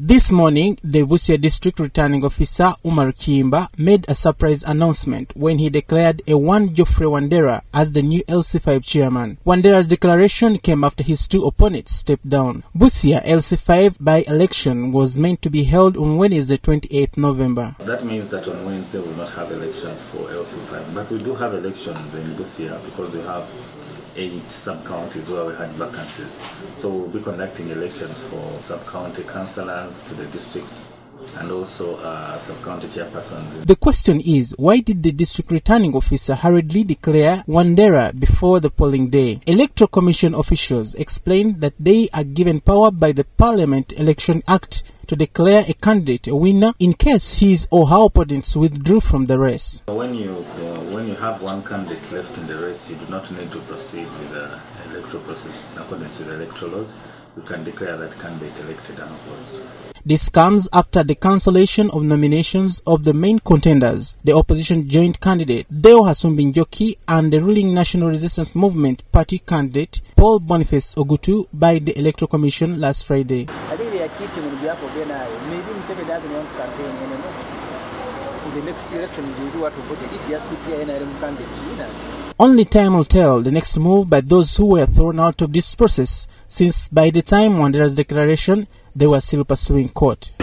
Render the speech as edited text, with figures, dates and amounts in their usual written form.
This morning, the Busia District Returning Officer Umar Kiimba made a surprise announcement when he declared a one Geoffrey Wandera as the new LC5 chairman. Wandera's declaration came after his two opponents stepped down. Busia LC5 by-election was meant to be held on Wednesday, 28th November. That means that on Wednesday we will not have elections for LC5, but we do have elections in Busia because we have 8 sub-counties where we had vacancies. So we'll be conducting elections for sub-county councillors to the district and also sub-county chairpersons. The question is, why did the district returning officer hurriedly declare Wandera before the polling day? Electoral Commission officials explained that they are given power by the Parliament Election Act to declare a candidate a winner in case his or her opponents withdrew from the race. When you have one candidate left in the race, you do not need to proceed with the electoral process in accordance with the electoral laws. You can declare that candidate elected and opposed. This comes after the cancellation of nominations of the main contenders, the opposition joint candidate Deo Hasumbi-Njoki and the ruling National Resistance Movement Party candidate Paul Boniface Ogutu by the Electoral Commission last Friday. I think they are cheating on behalf of NRI. Maybe Museveni doesn't want to campaign anymore. In the next elections, we do what we voted. It just declare NRM candidates winners. Only time will tell the next move by those who were thrown out of this process, since by the time Wandera's declaration, they were still pursuing court.